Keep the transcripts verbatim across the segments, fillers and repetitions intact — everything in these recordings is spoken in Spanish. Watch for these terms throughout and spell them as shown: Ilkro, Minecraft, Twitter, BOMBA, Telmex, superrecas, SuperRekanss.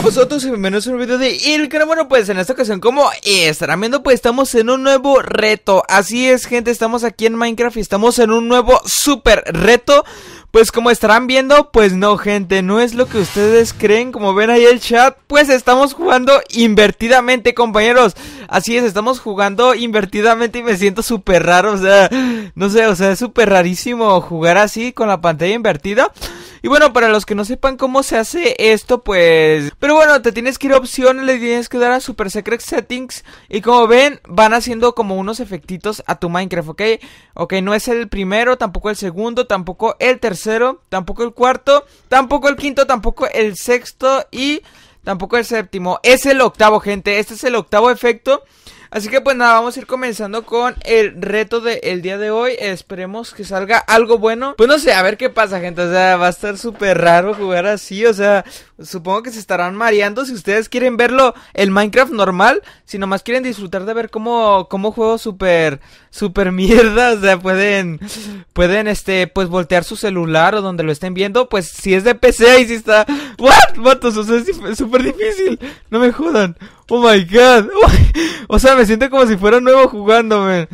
Bueno, pues todos bienvenidos a un video de Ilkro. Bueno, pues en esta ocasión, como estarán viendo, pues estamos en un nuevo reto. Así es, gente, estamos aquí en Minecraft y estamos en un nuevo super reto. Pues como estarán viendo, pues no, gente, no es lo que ustedes creen. Como ven ahí el chat, pues estamos jugando invertidamente, compañeros. Así es, estamos jugando invertidamente y me siento súper raro, o sea, no sé, o sea, es súper rarísimo jugar así con la pantalla invertida. Y bueno, para los que no sepan cómo se hace esto, pues... Pero bueno, te tienes que ir a opciones, le tienes que dar a Super Secret Settings. Y como ven, van haciendo como unos efectitos a tu Minecraft, ¿ok? Ok, no es el primero, tampoco el segundo, tampoco el tercero, tampoco el cuarto, tampoco el quinto, tampoco el sexto y tampoco el séptimo. Es el octavo, gente, este es el octavo efecto. Así que pues nada, vamos a ir comenzando con el reto del día de hoy. Esperemos que salga algo bueno. Pues no sé, a ver qué pasa, gente. O sea, va a estar súper raro jugar así. O sea, supongo que se estarán mareando. Si ustedes quieren verlo, el Minecraft normal, si nomás quieren disfrutar de ver cómo, cómo juego súper, súper mierda, o sea, pueden, pueden, este, pues voltear su celular o donde lo estén viendo. Pues si es de P C, ahí sí está. What, vatos, o sea, es súper difícil. No me jodan. Oh my god. O sea, me siento como si fuera nuevo jugando, man.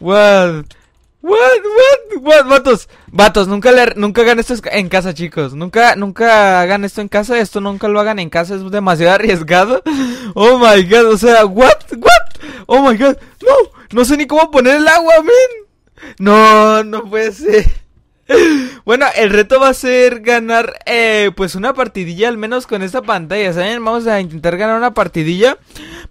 What? What? What? What? Vatos. Vatos, nunca, le, nunca hagan esto en casa, chicos. Nunca, nunca hagan esto en casa. Esto nunca lo hagan en casa. Es demasiado arriesgado. Oh my god. O sea, what? What? Oh my god. No. No sé ni cómo poner el agua, man. No, no puede ser. Bueno, el reto va a ser ganar eh, pues una partidilla al menos con esta pantalla, ¿saben? Vamos a intentar ganar una partidilla.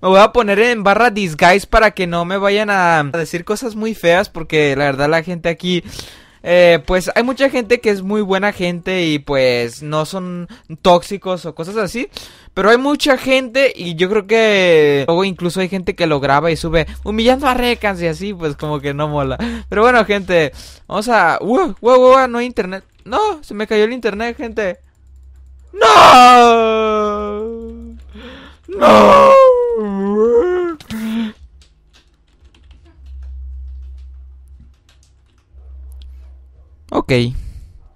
Me voy a poner en barra disguise para que no me vayan a decir cosas muy feas, porque la verdad la gente aquí... Eh, pues hay mucha gente que es muy buena gente y pues no son tóxicos o cosas así, pero hay mucha gente y yo creo que luego incluso hay gente que lo graba y sube humillando a Recans y así, pues como que no mola. Pero bueno, gente, vamos a... Uh, uh, uh, uh, no hay internet. No, se me cayó el internet, gente. No. No. Ok,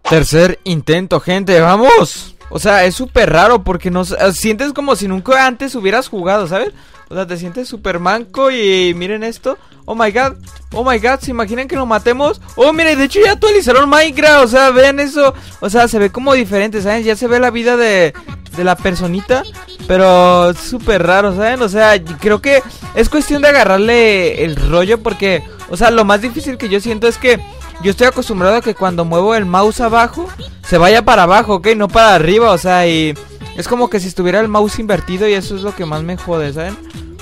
tercer intento, gente, vamos. O sea, es súper raro porque no sientes como si nunca antes hubieras jugado, ¿sabes? O sea, te sientes súper manco y miren esto. Oh my god, oh my god, ¿se imaginan que lo matemos? Oh, miren, de hecho ya actualizaron Minecraft, o sea, vean eso. O sea, se ve como diferente, ¿saben? Ya se ve la vida de, de la personita. Pero súper raro, ¿saben? O sea, creo que es cuestión de agarrarle el rollo porque... O sea, lo más difícil que yo siento es que yo estoy acostumbrado a que cuando muevo el mouse abajo, se vaya para abajo, ¿ok? No para arriba, o sea, y... Es como que si estuviera el mouse invertido y eso es lo que más me jode, ¿saben?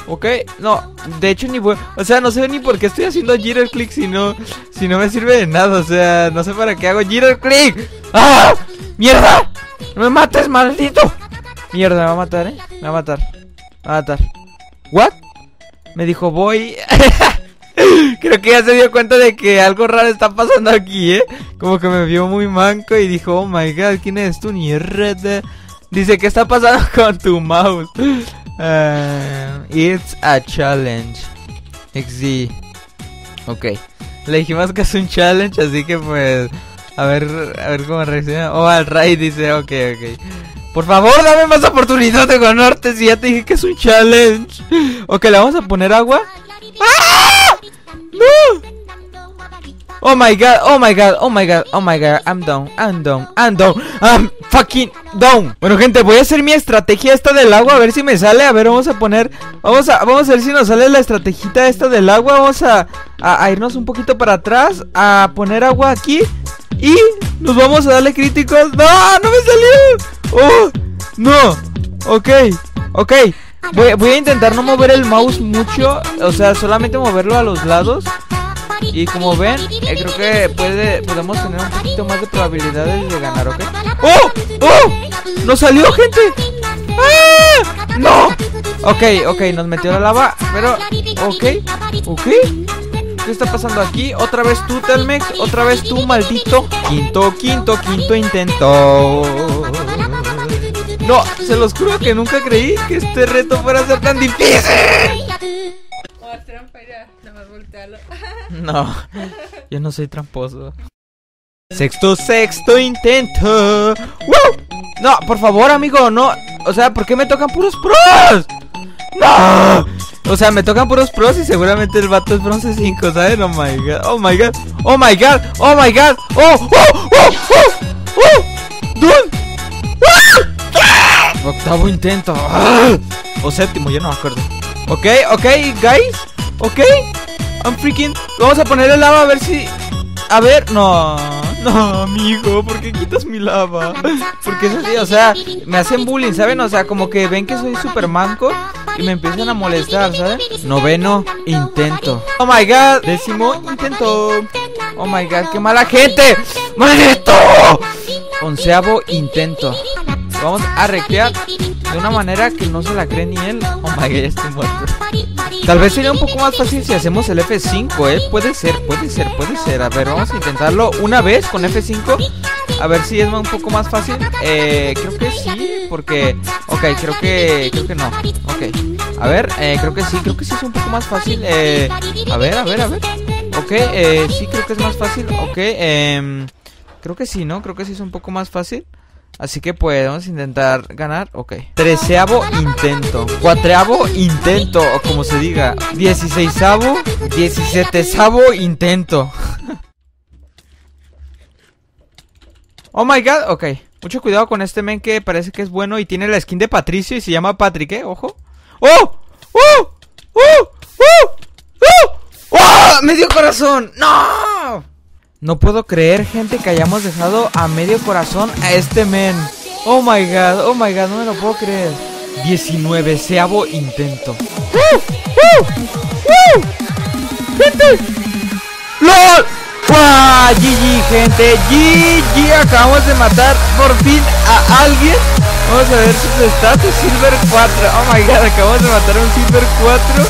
¿Ok? No, de hecho ni... O sea, no sé ni por qué estoy haciendo Jitter Click si no... Si no me sirve de nada, o sea, no sé para qué hago Jitter Click. ¡Ah! ¡Mierda! ¡No me mates, maldito! Mierda, me va a matar, ¿eh? Me va a matar. Me va a matar. ¿What? Me dijo, voy... Creo que ya se dio cuenta de que algo raro está pasando aquí, ¿eh? Como que me vio muy manco y dijo, oh my god, ¿quién es tú? Ni rete. Dice, ¿qué está pasando con tu mouse? Uh, it's a challenge. equis de. Ok. Le dijimos que es un challenge, así que pues... A ver, a ver cómo reacciona. Oh, al Ray dice, ok, ok. Por favor, dame más oportunidad de ganarte si ya te dije que es un challenge. Ok, le vamos a poner agua. ¡Ah! ¡No! Oh my god, oh my god, oh my god, oh my god, I'm down, I'm down, I'm down, I'm fucking down. Bueno, gente, voy a hacer mi estrategia esta del agua, a ver si me sale. A ver, vamos a poner, vamos a, vamos a ver si nos sale la estrategita esta del agua. Vamos a, a, a irnos un poquito para atrás, a poner agua aquí y nos vamos a darle críticos. ¡No! ¡No me salió! ¡Oh! ¡No! Ok, ok. Voy, voy a intentar no mover el mouse mucho, o sea, solamente moverlo a los lados. Y como ven, eh, creo que puede, podemos tener un poquito más de probabilidades de ganar, ¿ok? ¡Oh! ¡Oh! ¡Nos salió, gente! ¡Ah! ¡No! Ok, ok, nos metió la lava, pero... Ok, ok. ¿Qué está pasando aquí? Otra vez tú, Telmex, otra vez tú, maldito. Quinto, quinto, quinto intento. No, se los juro que nunca creí que este reto fuera a ser tan difícil. No, yo no soy tramposo. Sexto, sexto intento. ¡Wow! No, por favor, amigo, no. O sea, ¿por qué me tocan puros pros? ¡No! O sea, me tocan puros pros y seguramente el vato es bronce cinco, ¿sabes? Oh my god, oh my god, oh my god, oh my god, oh, oh, oh, oh, oh, dude. Octavo intento. O séptimo, ya no me acuerdo. Ok, ok, guys. Ok, I'm freaking. Vamos a poner el lava a ver si. A ver, no. No, amigo, ¿por qué quitas mi lava? Porque eso sí, o sea, me hacen bullying, ¿saben? O sea, como que ven que soy super manco y me empiezan a molestar, ¿saben? Noveno intento. Oh my god, décimo intento. Oh my god, qué mala gente. ¡Maldito! Onceavo intento. Vamos a recrear de una manera que no se la cree ni él. Oh my god, ya estoy muerto. Tal vez sería un poco más fácil si hacemos el F cinco, ¿eh? Puede ser, puede ser, puede ser. A ver, vamos a intentarlo una vez con F cinco. A ver si es un poco más fácil. Eh, creo que sí, porque... Ok, creo que... Creo que no. Ok. A ver, eh, creo que sí, creo que sí es un poco más fácil. Eh, a ver, a ver, a ver. Ok, eh, sí, creo que es más fácil. Ok, eh, creo que sí, ¿no? Creo que sí es un poco más fácil. Así que pues vamos a intentar ganar. Ok, treceavo intento, cuatreavo intento, o como se diga, dieciseisavo, diecisietesavo intento. Oh my god, ok. Mucho cuidado con este men que parece que es bueno y tiene la skin de Patricio y se llama Patrick, ¿eh? Ojo. ¡Oh! ¡Oh! ¡Oh! ¡Oh! ¡Oh! ¡Oh! ¡Me dio corazón! ¡No! No puedo creer, gente, que hayamos dejado a medio corazón a este men. Oh my god, oh my god, no me lo puedo creer. diecinueveavo intento. ¡Uh! ¡Uh! ¡Uh! ¡Gente! ¡Lol! ¡Wow! G G, gente. G G, acabamos de matar por fin a alguien. Vamos a ver sus estatus. Silver cuatro. Oh my god, acabamos de matar a un Silver cuatro.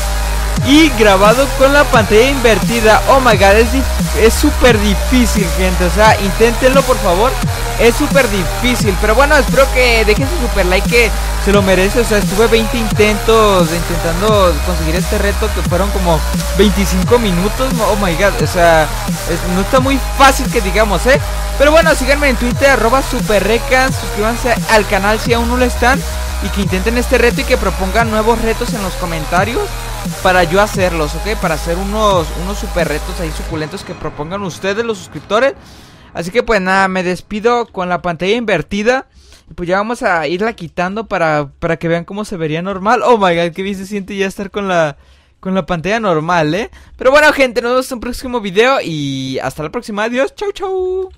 Y grabado con la pantalla invertida. Oh my god, es súper difícil, gente. O sea, inténtenlo, por favor. Es súper difícil. Pero bueno, espero que dejen su super like, que se lo merece. O sea, estuve veinte intentos intentando conseguir este reto, que fueron como veinticinco minutos. Oh my god, o sea, es, no está muy fácil que digamos, eh. Pero bueno, síganme en Twitter, arroba superrecas. Suscríbanse al canal si aún no lo están. Y que intenten este reto y que propongan nuevos retos en los comentarios para yo hacerlos, ¿ok? Para hacer unos, unos super retos ahí suculentos que propongan ustedes, los suscriptores. Así que pues nada, me despido con la pantalla invertida. Y pues ya vamos a irla quitando para, para que vean cómo se vería normal. Oh my god, qué bien se siente ya estar con la, con la pantalla normal, ¿eh? Pero bueno, gente, nos vemos en un próximo video y hasta la próxima. Adiós, chau, chau.